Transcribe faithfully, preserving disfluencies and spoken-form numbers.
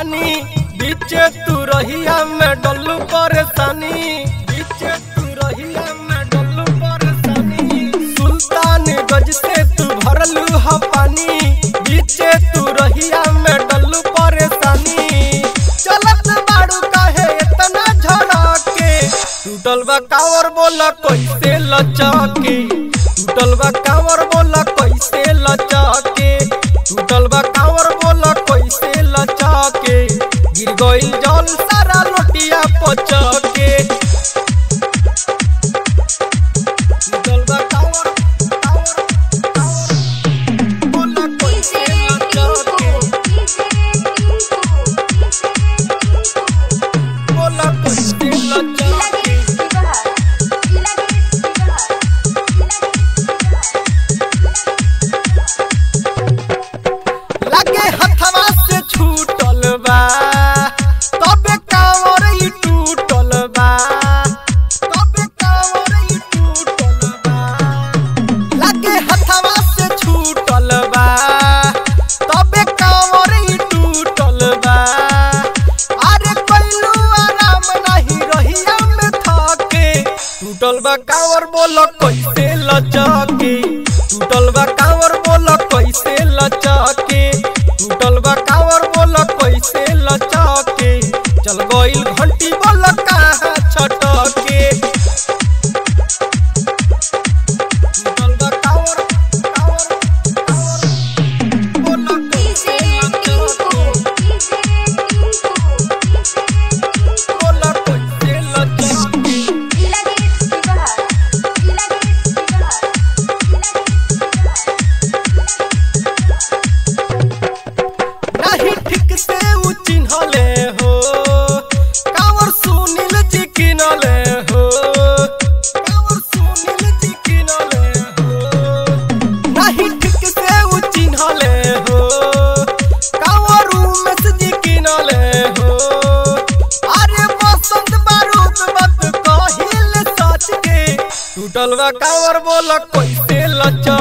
पानी बीच तू रहिया में डल्लू परेशानी बीच तू रहिया में डल्लू परेशानी सुल्तान गज से तू भरलू हा पानी बीच तू रहिया में डल्लू परेशानी चलत बाड़ू काहे इतना झरा के टूटल बा कावर बोला कैसे लचा के टूटल बा कावर बोला कैसे लचा के टूटल बा कावर बोला कैसे लचा के गिर गइल जल सारा लोटिया पचा के टूटल बा कावर कावर कावर बोला कैसे लचा के बोला कैसे लचा के लगे हथवा से छूटल बा टूटल बा कावर बोला कैसे लचा के टूटल बा कावर बोला कैसे लचा के टूटल बा कावर बोला कैसे लचा के चल गइल घंटी बोला कहाँ छटा के टूटल बा कावर कावर कावर बोला कैसे लचा के बोला कैसे लचा के टूटल बा कावर बोला कैसे लचा